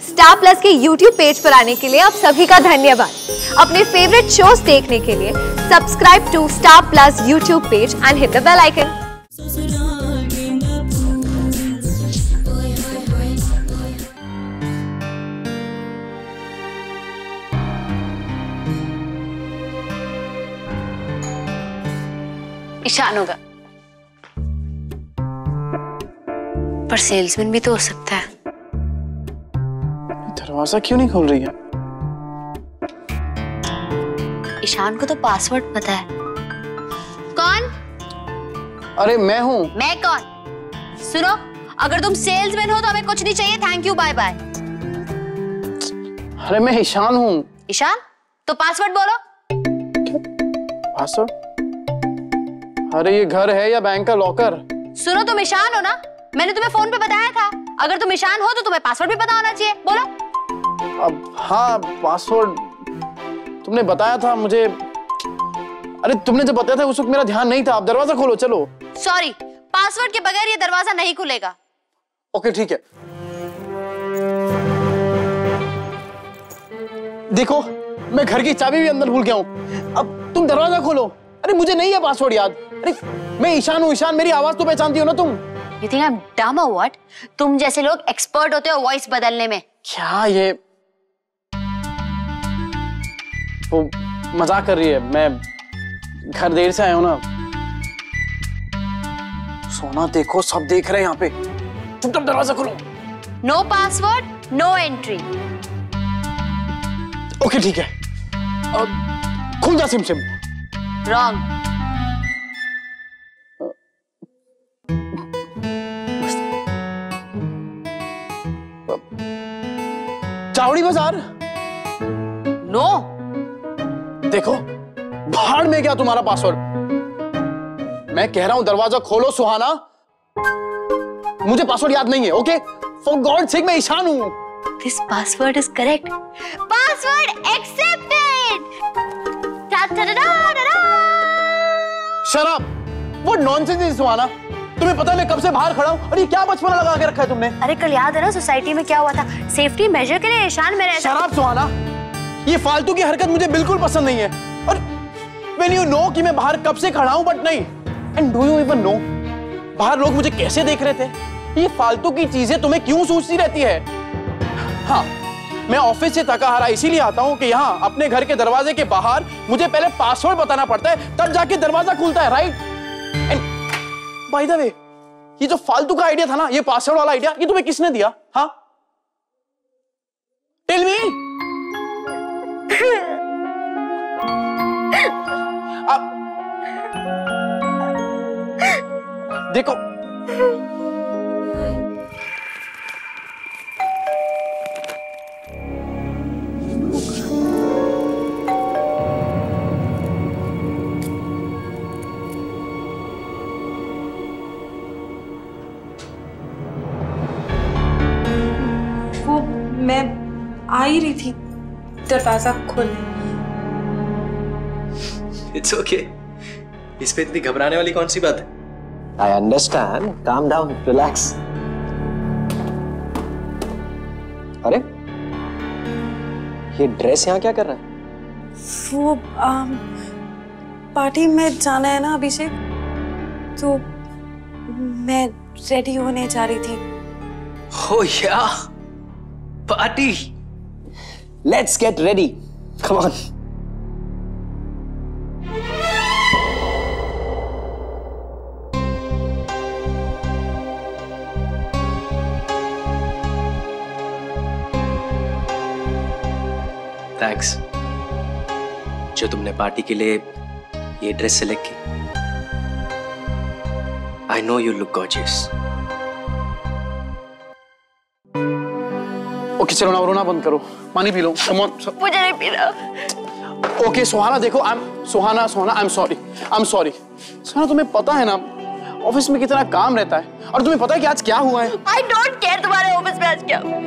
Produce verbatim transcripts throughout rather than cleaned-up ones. Star Plus के YouTube page पर आने के लिए आप सभी का धन्यवाद। अपने फेवरेट शोज देखने के लिए subscribe to Star Plus YouTube page and hit the bell icon. Ishaan होगा पर सेल्समैन भी तो हो सकता है। दरवाजा क्यों नहीं खोल रही है? ईशान को तो पासवर्ड पता है। कौन? अरे मैं हूँ। मैं कौन? सुनो, अगर तुम सेल्समैन हो तो हमें कुछ नहीं चाहिए, थैंक यू बाय बाय। अरे मैं ईशान हूँ। ईशान? तो पासवर्ड बोलो। क्या पासवर्ड? अरे ये घर है या बैंक का लॉकर? सुनो, तुम ईशान हो ना, मैंने तुम्हें फोन पे बताया था। अगर तुम ईशान हो तो तुम्हें पासवर्ड भी पता होना चाहिए। बोलो। अब हाँ, पासवर्ड तुमने बताया था मुझे। अरे तुमने जब बताया था उस वक्त मेरा ध्यान नहीं था। अब दरवाजा खोलो, चलो। सॉरी, पासवर्ड के बगैर ये दरवाजा नहीं खुलेगा। ओके ठीक है। देखो, मैं घर की चाबी भी अंदर भूल गया हूँ। अब तुम दरवाजा खोलो। अरे मुझे नहीं है पासवर्ड याद। अरे मैं ईशान हूँ। ईशान, मेरी आवाज तो पहचानती हो ना तुम? You think I'm dumb or what? तुम जैसे लोग एक्सपर्ट होते हो वॉइस बदलने में। क्या ये वो मजाक कर रही है? मैं घर देर से आया हूँ ना। सोना देखो, सब देख रहे हैं यहाँ पे। चुपचाप दरवाजा खोलो। No password, no entry. Okay ठीक है। अब खुल जा सिम सिम। Wrong. चावड़ी बाजार? No. देखो, भाड़ में क्या तुम्हारा पासवर्ड? मैं कह रहा हूं दरवाजा खोलो सुहाना। मुझे पासवर्ड याद नहीं है। ओके, फॉर गॉड सेक मैं ईशान हूं। This password is correct. Password accepted. शराब, वो नॉनसेंस है सुहाना। तुम्हें पता है मैं कब से बाहर खड़ा हूँ? अरे क्या बचपना लगा के रखा है तुमने? अरे कल याद है ना सोसाइटी में क्या हुआ था? सेफ्टी मेजर के लिए ईशान मेरा। शराब सुहाना, ये फालतू की हरकत मुझे बिल्कुल पसंद नहीं है। और when you know कि मैं बाहर कब से खड़ा हूँ, बट नहीं। And do you even know बाहर लोग मुझे कैसे देख रहे थे? ये फालतू की चीजें तुम्हें क्यों सोचती रहती है? हाँ, मैं ऑफिस से थका हारा इसीलिए आता हूँ कि यहाँ अपने घर के दरवाजे के बाहर मुझे पहले पासवर्ड बताना पड़ता है, तब जाके दरवाजा खुलता है, right? And by the way, ये जो फालतू का आइडिया था ना, ये पासवर्ड वाला आइडिया, ये तुम्हें किसने दिया? हाँ, टेल मी। अब देखो, मैं आ ही रही थी दरवाजा खोलने। It's okay. इस पे इतनी घबराने वाली कौन सी बात है? I understand. Calm down, relax. अरे ये ड्रेस यहाँ क्या कर रहा है? वो आम, पार्टी में जाना है ना अभिषेक, तो मैं रेडी होने जा रही थी। हो या party? Let's get ready, come on. Thanks जो तुमने पार्टी के लिए ये ड्रेस सेलेक्ट की। I know you look gorgeous. Okay चलो ना, रोना बंद करो, पानी पी लो। मुझे नहीं पीना। ओके सुहाना, देखो I am Suhana Suhana I am sorry I am sorry Suhana, तुम्हें पता है ना ऑफिस में कितना काम रहता है, और तुम्हें पता है कि आज क्या हुआ है? आई डोंट केयर तुम्हारे ऑफिस में आज क्या हुआ।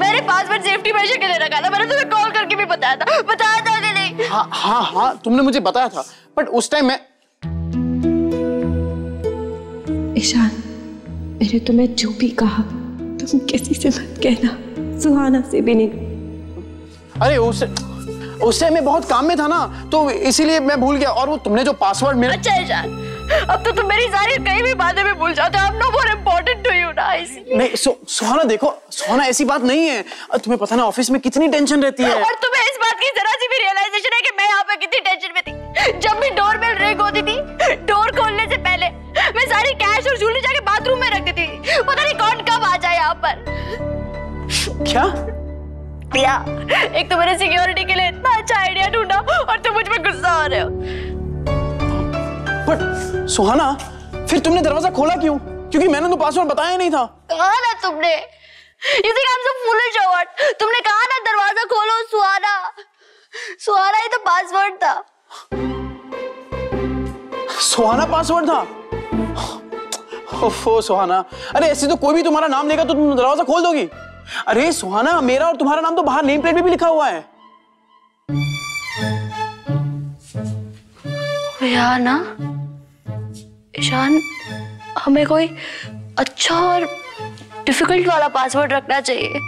मेरे पासवर्ड सेफ्टी मेजर के लिए रखा था। मैंने तुम्हें कॉल करके भी बताया था बताया था कि नहीं? हाँ हाँ हाँ, तुमने मुझे बताया था, बट उस टाइम मैं। ईशान, मैंने तुम्हें जो भी कहा तुम किसी से मत कहना। सुहाना से भी नहीं। अरे उसे उसे मैं बहुत काम में था ना, तो इसीलिए मैं भूल गया। और वो तुमने जो पासवर्ड मेरा। अच्छा यार, अब तो तुम मेरी सारी कई भी बातें में भूल जाते हो। I'm no more important to you ना, इसीलिए। नहीं सो, सुहाना देखो, सुहाना ऐसी बात नहीं है। तुम्हें पता ना ऑफिस में कितनी टेंशन रहती है। और तुम्हें इस बात की जरा सी भी रियलाइजेशन है कि मैं यहाँ पे कितनी टेंशन में थी। जब भी डोर बेल रिंग होती थी, डोर खोलने से पहले मैं सारी कैश और ज्वेलरी जाके बाथरूम में रख देती थी। पता नहीं कौन कब आ जाए यहाँ पर। क्या या, एक तो मैंने सिक्योरिटी के लिए इतना अच्छा आइडिया ढूंढा और तुम मुझ पे गुस्सा हो रहे हो। बट सुहाना, फिर तुमने दरवाजा खोला क्यों? क्योंकि मैंने तो पासवर्ड बताया नहीं था। कहा ना तुमने, you think I'm so foolish or what? तुमने कहा ना दरवाजा खोलो सुहाना। सुहाना ही तो पासवर्ड था। सुहाना पासवर्ड था? ओफो सुहाना, अरे ऐसे तो कोई भी तुम्हारा नाम लेगा तो तुम दरवाजा खोल दोगी। अरे सुहाना, मेरा और तुम्हारा नाम तो बाहर नेम प्लेट में भी लिखा हुआ है यार ना। ईशान, हमें कोई अच्छा और डिफिकल्ट वाला पासवर्ड रखना चाहिए।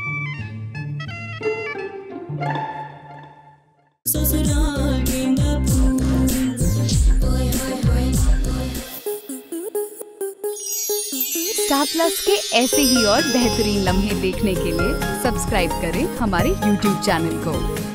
स्टार प्लस के ऐसे ही और बेहतरीन लम्हे देखने के लिए सब्सक्राइब करें हमारे यूट्यूब चैनल को।